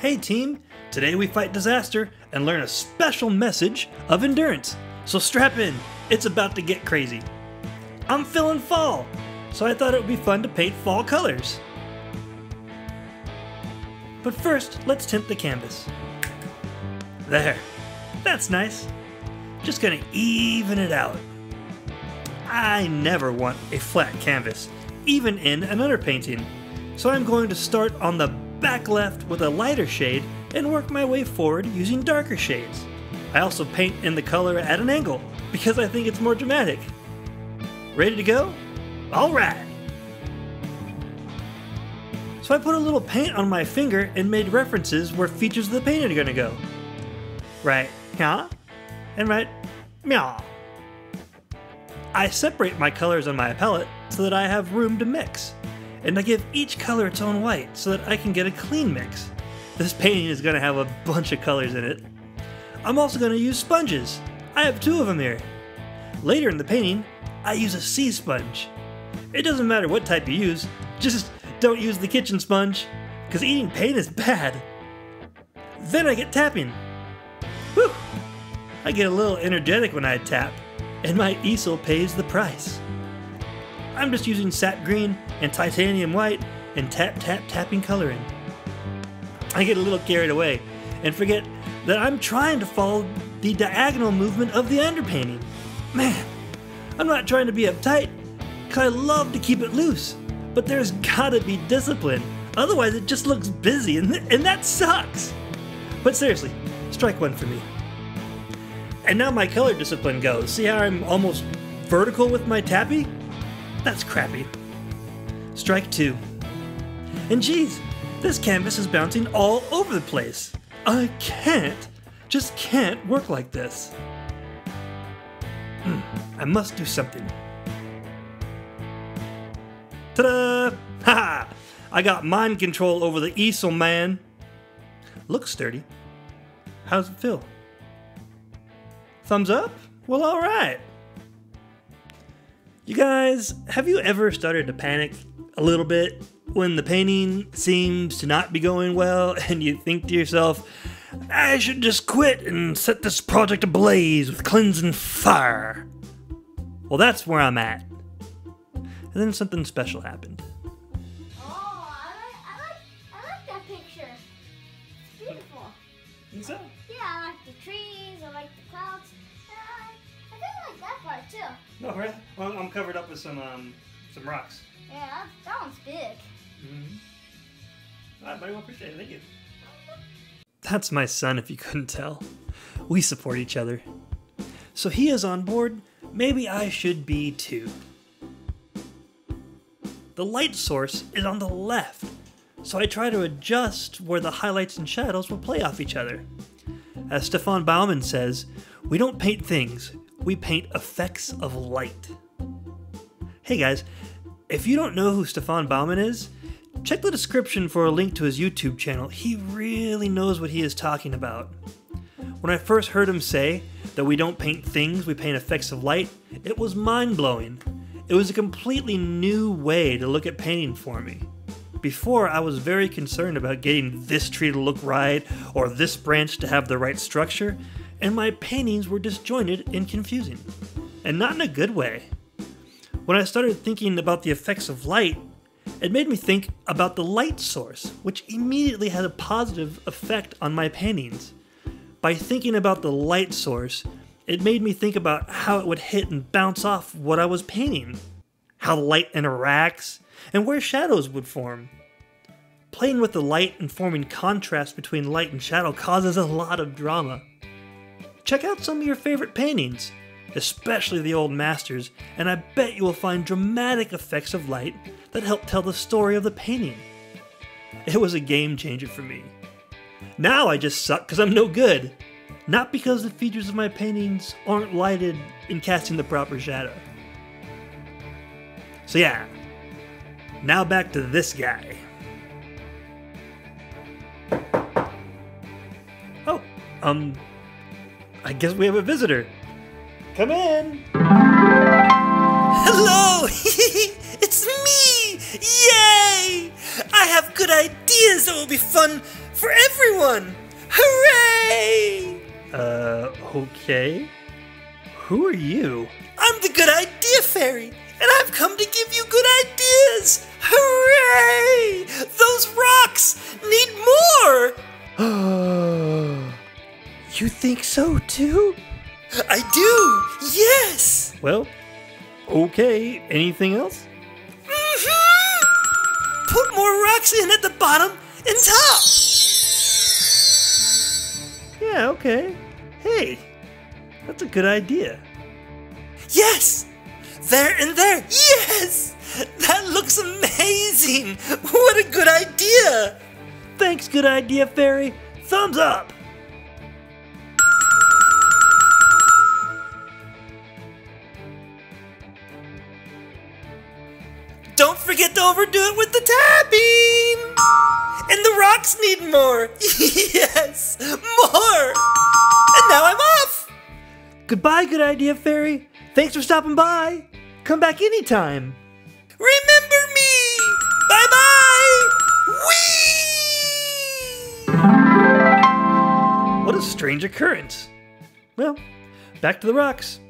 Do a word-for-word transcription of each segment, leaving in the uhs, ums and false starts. Hey team, today we fight disaster and learn a special message of endurance. So strap in, it's about to get crazy. I'm feeling fall, so I thought it would be fun to paint fall colors. But first, let's tint the canvas. There, that's nice. Just gonna even it out. I never want a flat canvas, even in an underpainting. So I'm going to start on the back left with a lighter shade and work my way forward using darker shades. I also paint in the color at an angle because I think it's more dramatic. Ready to go? All right. So I put a little paint on my finger and made references where features of the paint are gonna go. Right here and right meow. I separate my colors on my palette so that I have room to mix, and I give each color its own white so that I can get a clean mix. This painting is gonna have a bunch of colors in it. I'm also gonna use sponges. I have two of them here. Later in the painting, I use a sea sponge. It doesn't matter what type you use, just don't use the kitchen sponge, because eating paint is bad. Then I get tapping. Whew! I get a little energetic when I tap, and my easel pays the price. I'm just using sap green and titanium white and tap tap tapping coloring. I get a little carried away and forget that I'm trying to follow the diagonal movement of the underpainting. Man! I'm not trying to be uptight, because I love to keep it loose, but there's gotta be discipline, otherwise it just looks busy and, th and that sucks. But seriously, strike one for me. And now my color discipline goes. See how I'm almost vertical with my tappy? That's crappy. Strike two. And geez, this canvas is bouncing all over the place. I can't, just can't work like this. I must do something. Ta-da! Ha! I got mind control over the easel, man. Looks sturdy. How's it feel? Thumbs up? Well, all right. You guys, have you ever started to panic a little bit when the painting seems to not be going well and you think to yourself, I should just quit and set this project ablaze with cleansing fire? Well, that's where I'm at. And then something special happened. Oh, I like, I like, I like that picture. It's beautiful. You think so? Yeah, I like the trees, I like the clouds. I, I think I like that part too. No, right? Well, I'm covered up with some um, some rocks. Yeah, that, that one's big. Mm-hmm. All right, buddy, well, appreciate it. Thank you. That's my son, if you couldn't tell. We support each other. So he is on board. Maybe I should be too. The light source is on the left, so I try to adjust where the highlights and shadows will play off each other. As Stefan Bauman says, we don't paint things, we paint effects of light. Hey guys, if you don't know who Stefan Bauman is, check the description for a link to his YouTube channel. He really knows what he is talking about. When I first heard him say that we don't paint things, we paint effects of light, it was mind-blowing. It was a completely new way to look at painting for me. Before, I was very concerned about getting this tree to look right, or this branch to have the right structure, and my paintings were disjointed and confusing. And not in a good way. When I started thinking about the effects of light, it made me think about the light source, which immediately had a positive effect on my paintings. By thinking about the light source, it made me think about how it would hit and bounce off what I was painting, how light interacts, and where shadows would form. Playing with the light and forming contrast between light and shadow causes a lot of drama. Check out some of your favorite paintings, especially the old masters, and I bet you will find dramatic effects of light that help tell the story of the painting. It was a game changer for me. Now I just suck because I'm no good. Not because the features of my paintings aren't lighted and casting the proper shadow. So yeah, now back to this guy. Oh, um, I guess we have a visitor. Come in. Hello, it's me, yay! I have good ideas. ideas that will be fun for everyone! Hooray! Uh, okay. Who are you? I'm the Good Idea Fairy, and I've come to give you good ideas! Hooray! Those rocks need more! You think so too? I do, yes! Well, okay. Anything else? Mm-hmm! Put more rocks in at the bottom and top! Yeah, okay. Hey, that's a good idea. Yes! There and there! Yes! That looks amazing! What a good idea! Thanks, Good Idea Fairy! Thumbs up! Don't forget to overdo it with the tapping! And the rocks need more! Yes! More! And now I'm off! Goodbye, Good Idea Fairy! Thanks for stopping by! Come back anytime! Remember me! Bye-bye! Whee! What a strange occurrence. Well, back to the rocks.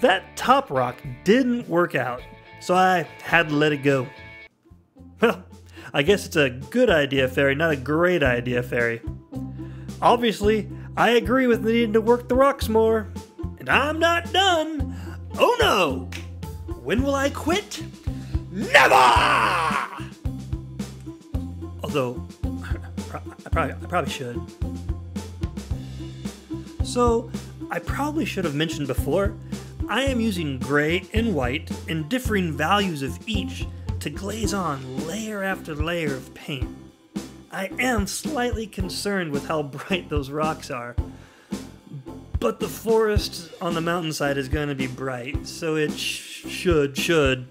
That top rock didn't work out, so I had to let it go. Well, I guess it's a good idea, Fairy, not a great idea, Fairy. Obviously, I agree with needing to work the rocks more. And I'm not done. Oh no! When will I quit? Never! Although, I probably, I probably should. So, I probably should have mentioned before, I am using gray and white and differing values of each to glaze on layer after layer of paint. I am slightly concerned with how bright those rocks are, but the forest on the mountainside is going to be bright, so it sh should, should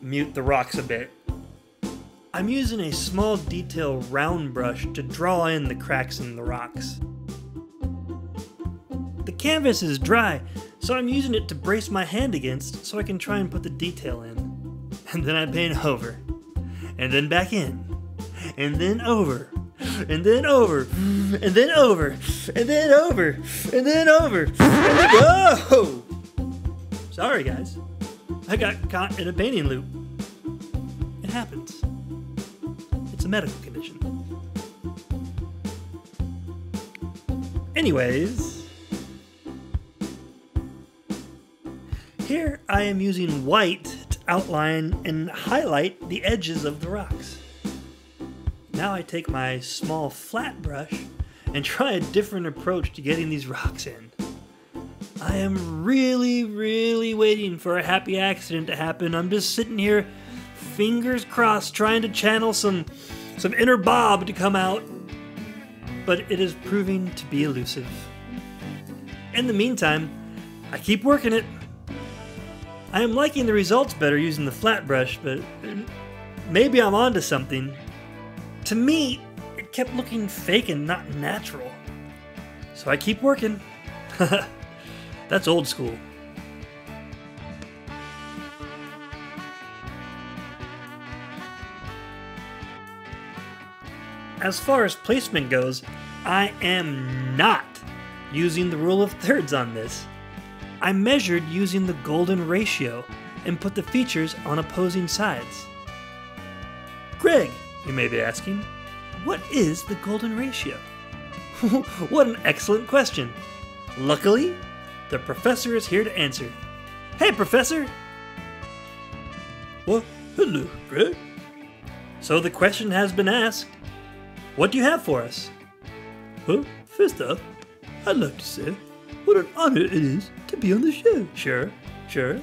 mute the rocks a bit. I'm using a small detail round brush to draw in the cracks in the rocks. The canvas is dry, so I'm using it to brace my hand against so I can try and put the detail in. And then I paint over. And then back in. And then over. And then over, and then over, and then over, and then over, and then whoa! Sorry guys, I got caught in a painting loop. It happens. It's a medical condition. Anyways, here I am using white to outline and highlight the edges of the rocks. Now I take my small flat brush and try a different approach to getting these rocks in. I am really, really waiting for a happy accident to happen. I'm just sitting here, fingers crossed, trying to channel some, some inner Bob to come out. But it is proving to be elusive. In the meantime, I keep working it. I am liking the results better using the flat brush, but maybe I'm onto something. To me, it kept looking fake and not natural. So I keep working. That's old school. As far as placement goes, I am not using the rule of thirds on this. I measured using the golden ratio and put the features on opposing sides. Greg, you may be asking, what is the golden ratio? What an excellent question. Luckily, the professor is here to answer. Hey, Professor! Well, hello, Greg. So the question has been asked. What do you have for us? Well, first off, I'd like to say what an honor it is to be on the show. Sure, sure.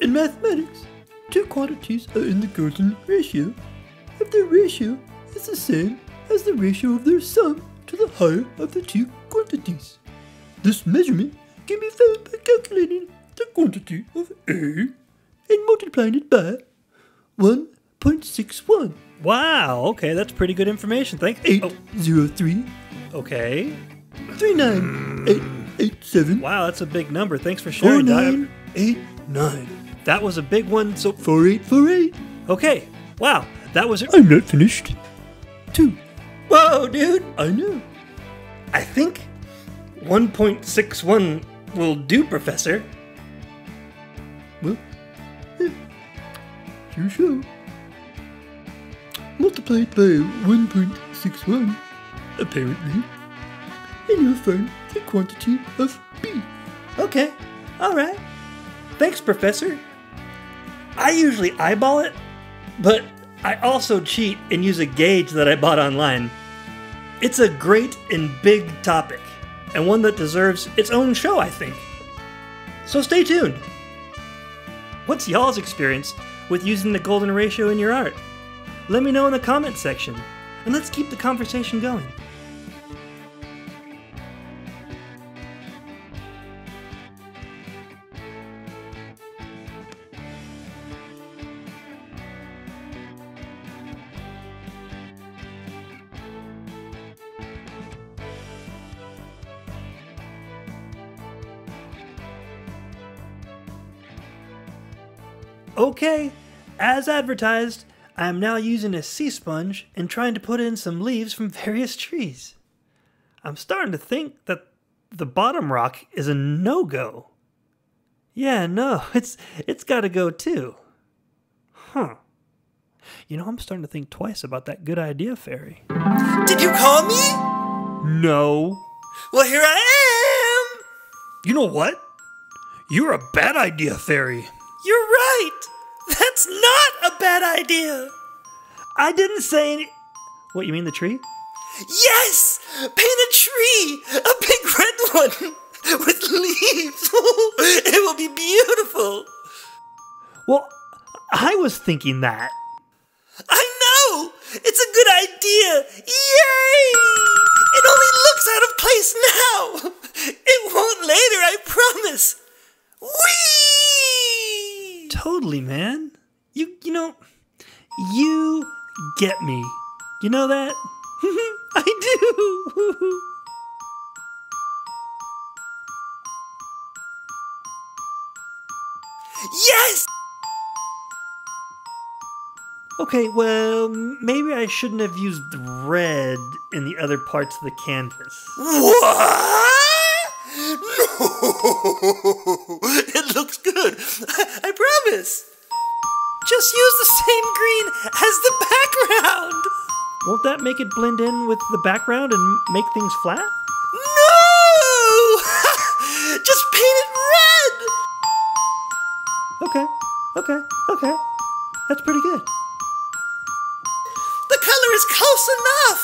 In mathematics, two quantities are in the golden ratio if their ratio is the same as the ratio of their sum to the higher of the two quantities. This measurement can be found by calculating the quantity of A and multiplying it by one point six one. Wow, okay, that's pretty good information. Thanks. eight oh three. Oh. Okay. three nine eight eight seven. Wow, that's a big number. Thanks for sharing that. four nine eight nine. That was a big one, so four eight four eight. Okay, wow. That was it. I'm not finished. Two. Whoa, dude. I know. I think one point six one will do, Professor. Well, yeah. You shall. Multiplied by one point six one, apparently, and you'll find the quantity of B. Okay, alright. Thanks, Professor. I usually eyeball it, but I also cheat and use a gauge that I bought online. It's a great and big topic, and one that deserves its own show, I think. So stay tuned. What's y'all's experience with using the golden ratio in your art? Let me know in the comments section, and let's keep the conversation going. Okay, as advertised, I am now using a sea sponge and trying to put in some leaves from various trees. I'm starting to think that the bottom rock is a no-go. Yeah, no, it's it's got to go too. Huh. You know, I'm starting to think twice about that good idea fairy. Did you call me? No. Well, here I am! You know what? You're a bad idea fairy. You're right! That's not a bad idea! I didn't say any... What, you mean the tree? Yes! Paint a tree! A big red one! With leaves! It will be beautiful! Well, I was thinking that. I know! It's a good idea! Yay! It only looks out of place now! It won't later, I promise! Whee! Totally, man. You you know, you get me. You know that? I do. Yes! Okay, well, maybe I shouldn't have used red in the other parts of the canvas. What? No! It looks good! I promise! Just use the same green as the background! Won't that make it blend in with the background and make things flat? No! Just paint it red! Okay, okay, okay. That's pretty good. The color is close enough!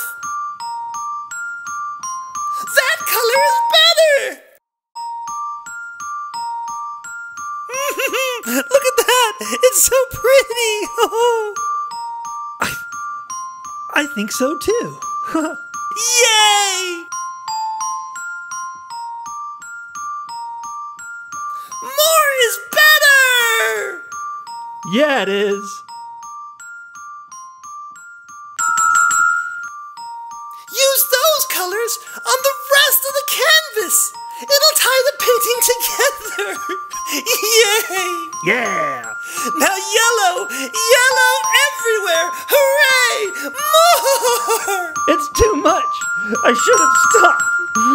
That color is better! Look at that! It's so pretty! Oh. I, I think so too. Yay! More is better! Yeah, it is. Use those colors on the rest of the canvas! It'll tie the painting together! Yay! Yeah! Now yellow! Yellow everywhere! Hooray! More! It's too much! I should have stopped! No!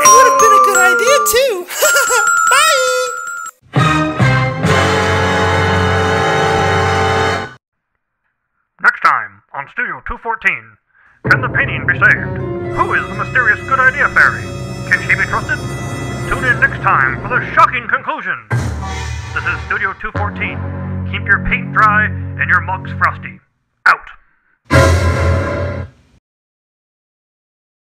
It would have been a good idea too! Bye! Next time on Studio two fourteen. Can the painting be saved? Who is the mysterious good idea fairy? Can she be trusted? Tune in next time for the shocking conclusion! This is Studio two fourteen. Keep your paint dry and your mugs frosty.